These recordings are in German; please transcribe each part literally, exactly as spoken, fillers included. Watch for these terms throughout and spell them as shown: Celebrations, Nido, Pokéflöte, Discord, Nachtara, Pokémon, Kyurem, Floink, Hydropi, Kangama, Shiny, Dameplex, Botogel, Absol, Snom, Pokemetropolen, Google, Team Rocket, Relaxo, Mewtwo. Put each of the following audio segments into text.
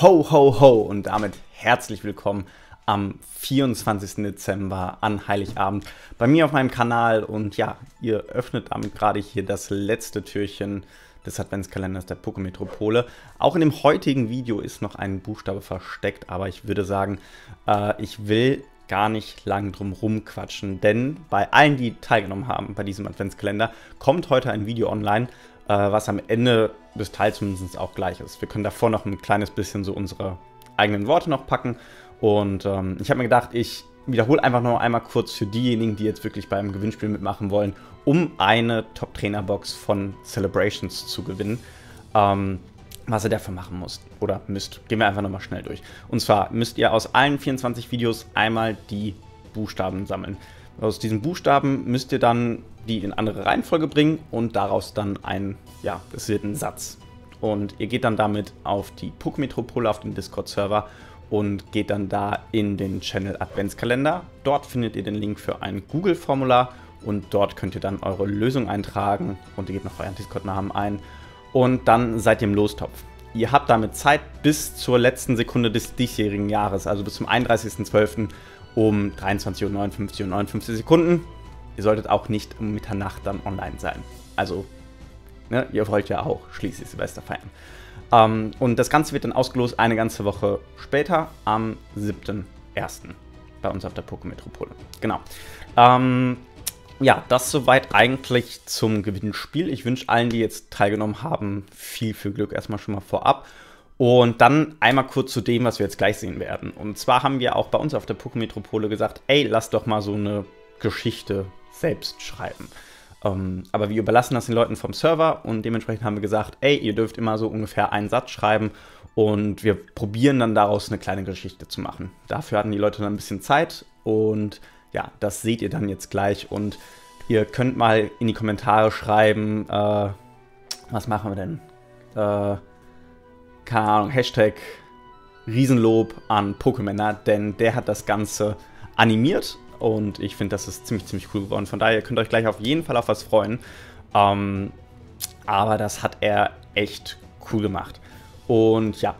Ho, ho, ho und damit herzlich willkommen am vierundzwanzigsten Dezember an Heiligabend bei mir auf meinem Kanal. Und ja, ihr öffnet damit gerade hier das letzte Türchen des Adventskalenders der Pokemetropole. Auch in dem heutigen Video ist noch ein Buchstabe versteckt, aber ich würde sagen, äh, ich will gar nicht lang drum rumquatschen, denn bei allen, die teilgenommen haben bei diesem Adventskalender, kommt heute ein Video online, was am Ende des Teils zumindest auch gleich ist. Wir können davor noch ein kleines bisschen so unsere eigenen Worte noch packen. Und ähm, ich habe mir gedacht, ich wiederhole einfach noch einmal kurz für diejenigen, die jetzt wirklich beim Gewinnspiel mitmachen wollen, um eine Top Trainer Box von Celebrations zu gewinnen, ähm, was ihr dafür machen müsst oder müsst. Gehen wir einfach nochmal schnell durch. Und zwar müsst ihr aus allen vierundzwanzig Videos einmal die Buchstaben sammeln. Aus diesen Buchstaben müsst ihr dann die in andere Reihenfolge bringen und daraus dann ein, ja, es wird ein Satz. Und ihr geht dann damit auf die Pokemetropole, auf den Discord-Server und geht dann da in den Channel Adventskalender. Dort findet ihr den Link für ein Google-Formular und dort könnt ihr dann eure Lösung eintragen und ihr gebt noch euren Discord-Namen ein und dann seid ihr im Lostopf. Ihr habt damit Zeit bis zur letzten Sekunde des diesjährigen Jahres, also bis zum einunddreißigsten zwölften um dreiundzwanzig Uhr neunundfünfzig und neunundfünfzig Sekunden. Ihr solltet auch nicht um Mitternacht dann online sein. Also, ne, ihr wollt ja auch schließlich Silvester feiern. Ähm, und das Ganze wird dann ausgelost eine ganze Woche später, am siebten ersten bei uns auf der Pokemetropole. Genau. Ähm, ja, das soweit eigentlich zum Gewinnspiel. Ich wünsche allen, die jetzt teilgenommen haben, viel, viel Glück erstmal schon mal vorab. Und dann einmal kurz zu dem, was wir jetzt gleich sehen werden. Und zwar haben wir auch bei uns auf der Pokemetropole gesagt, ey, lass doch mal so eine Geschichte selbst schreiben. Ähm, aber wir überlassen das den Leuten vom Server und dementsprechend haben wir gesagt, ey, ihr dürft immer so ungefähr einen Satz schreiben und wir probieren dann daraus eine kleine Geschichte zu machen. Dafür hatten die Leute dann ein bisschen Zeit und ja, das seht ihr dann jetzt gleich und ihr könnt mal in die Kommentare schreiben, äh, was machen wir denn? Äh, Keine Ahnung, Hashtag Riesenlob an Pokémänner, denn der hat das Ganze animiert und ich finde, das ist ziemlich, ziemlich cool geworden. Von daher könnt ihr euch gleich auf jeden Fall auf was freuen. Ähm, aber das hat er echt cool gemacht. Und ja,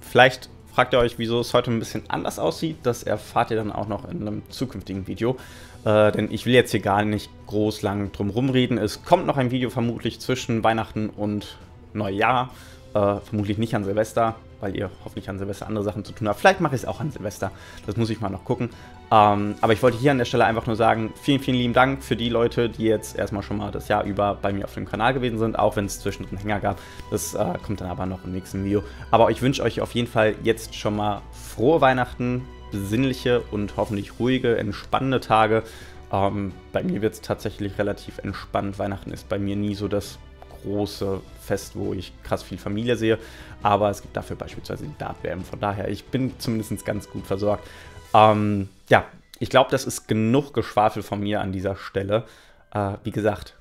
vielleicht fragt ihr euch, wieso es heute ein bisschen anders aussieht. Das erfahrt ihr dann auch noch in einem zukünftigen Video. Äh, denn ich will jetzt hier gar nicht groß lang drum rumreden. Es kommt noch ein Video vermutlich zwischen Weihnachten und Neujahr. Äh, vermutlich nicht an Silvester, weil ihr hoffentlich an Silvester andere Sachen zu tun habt. Vielleicht mache ich es auch an Silvester, das muss ich mal noch gucken. Ähm, aber ich wollte hier an der Stelle einfach nur sagen, vielen, vielen lieben Dank für die Leute, die jetzt erstmal schon mal das Jahr über bei mir auf dem Kanal gewesen sind, auch wenn es zwischendrin Hänger gab. Das äh, kommt dann aber noch im nächsten Video. Aber ich wünsche euch auf jeden Fall jetzt schon mal frohe Weihnachten, besinnliche und hoffentlich ruhige, entspannende Tage. Ähm, bei mir wird es tatsächlich relativ entspannt. Weihnachten ist bei mir nie so das große Fest, wo ich krass viel Familie sehe, aber es gibt dafür beispielsweise die Dart-W M, von daher, ich bin zumindest ganz gut versorgt. Ähm, ja, ich glaube, das ist genug Geschwafel von mir an dieser Stelle. Äh, wie gesagt,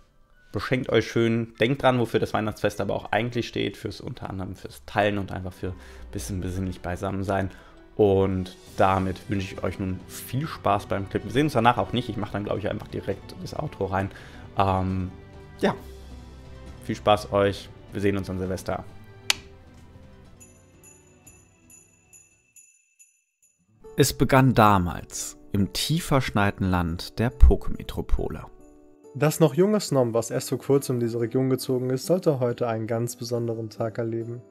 beschenkt euch schön, denkt dran, wofür das Weihnachtsfest aber auch eigentlich steht, fürs unter anderem fürs Teilen und einfach für ein bisschen besinnlich beisammen sein. Und damit wünsche ich euch nun viel Spaß beim Clip. Wir sehen uns danach auch nicht, ich mache dann, glaube ich, einfach direkt das Outro rein. Ähm, ja, viel Spaß euch. Wir sehen uns an Silvester. Es begann damals im tief verschneiten Land der Pokemetropole. Das noch junge Snom, was erst vor kurzem in diese Region gezogen ist, sollte heute einen ganz besonderen Tag erleben.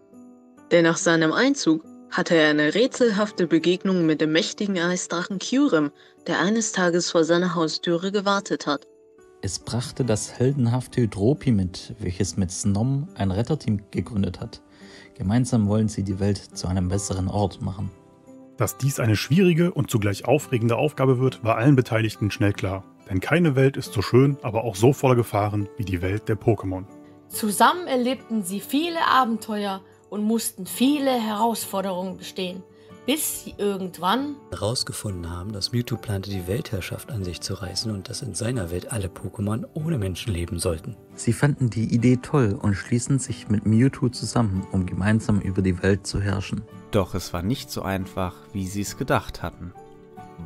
Denn nach seinem Einzug hatte er eine rätselhafte Begegnung mit dem mächtigen Eisdrachen Kyurem, der eines Tages vor seiner Haustüre gewartet hat. Es brachte das heldenhafte Hydropi mit, welches mit Snom ein Retterteam gegründet hat. Gemeinsam wollen sie die Welt zu einem besseren Ort machen. Dass dies eine schwierige und zugleich aufregende Aufgabe wird, war allen Beteiligten schnell klar. Denn keine Welt ist so schön, aber auch so voller Gefahren wie die Welt der Pokémon. Zusammen erlebten sie viele Abenteuer und mussten viele Herausforderungen bestehen, bis sie irgendwann herausgefunden haben, dass Mewtwo plante, die Weltherrschaft an sich zu reißen und dass in seiner Welt alle Pokémon ohne Menschen leben sollten. Sie fanden die Idee toll und schließen sich mit Mewtwo zusammen, um gemeinsam über die Welt zu herrschen. Doch es war nicht so einfach, wie sie es gedacht hatten.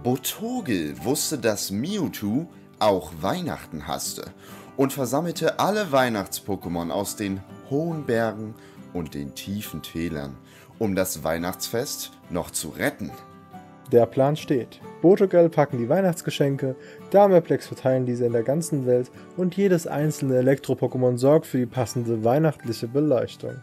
Botogel wusste, dass Mewtwo auch Weihnachten hasste und versammelte alle Weihnachts-Pokémon aus den hohen Bergen und den tiefen Tälern, um das Weihnachtsfest noch zu retten. Der Plan steht. Botogel packen die Weihnachtsgeschenke, Dameplex verteilen diese in der ganzen Welt und jedes einzelne Elektro-Pokémon sorgt für die passende weihnachtliche Beleuchtung.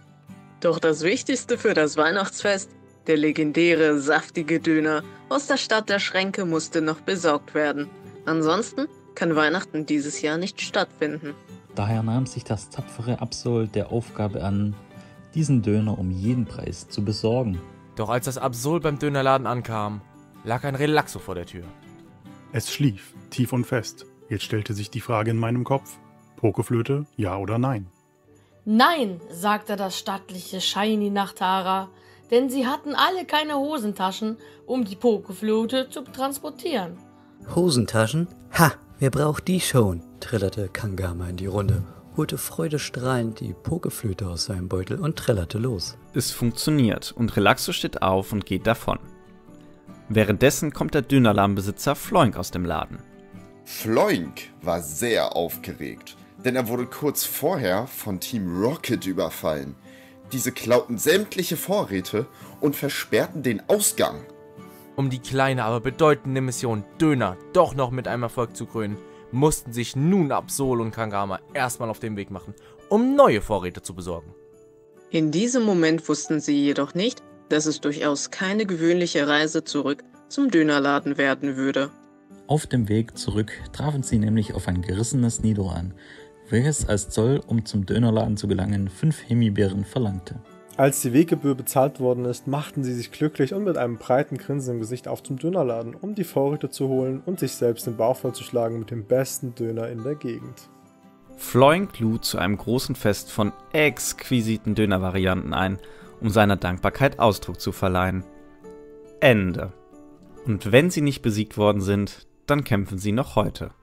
Doch das Wichtigste für das Weihnachtsfest, der legendäre, saftige Döner aus der Stadt der Schränke, musste noch besorgt werden. Ansonsten kann Weihnachten dieses Jahr nicht stattfinden. Daher nahm sich das tapfere Absol der Aufgabe an, diesen Döner um jeden Preis zu besorgen. Doch als das Absol beim Dönerladen ankam, lag ein Relaxo vor der Tür. Es schlief, tief und fest. Jetzt stellte sich die Frage in meinem Kopf. Pokéflöte, ja oder nein? Nein, sagte das stattliche Shiny Nachtara, denn sie hatten alle keine Hosentaschen, um die Pokéflöte zu transportieren. Hosentaschen? Ha, wer braucht die schon? Trällerte Kangama in die Runde, holte freudestrahlend die Pokéflöte aus seinem Beutel und trällerte los. Es funktioniert und Relaxo steht auf und geht davon. Währenddessen kommt der Dönerladenbesitzer Floink aus dem Laden. Floink war sehr aufgeregt, denn er wurde kurz vorher von Team Rocket überfallen. Diese klauten sämtliche Vorräte und versperrten den Ausgang. Um die kleine, aber bedeutende Mission Döner doch noch mit einem Erfolg zu krönen, mussten sich nun Absol und Kangama erstmal auf den Weg machen, um neue Vorräte zu besorgen. In diesem Moment wussten sie jedoch nicht, dass es durchaus keine gewöhnliche Reise zurück zum Dönerladen werden würde. Auf dem Weg zurück trafen sie nämlich auf ein gerissenes Nido an, welches als Zoll, um zum Dönerladen zu gelangen, fünf Himbeeren verlangte. Als die Weggebühr bezahlt worden ist, machten sie sich glücklich und mit einem breiten Grinsen im Gesicht auf zum Dönerladen, um die Vorräte zu holen und sich selbst den Bauch vollzuschlagen mit dem besten Döner in der Gegend. Floink lud zu einem großen Fest von exquisiten Dönervarianten ein, um seiner Dankbarkeit Ausdruck zu verleihen. Ende. Und wenn sie nicht besiegt worden sind, dann kämpfen sie noch heute.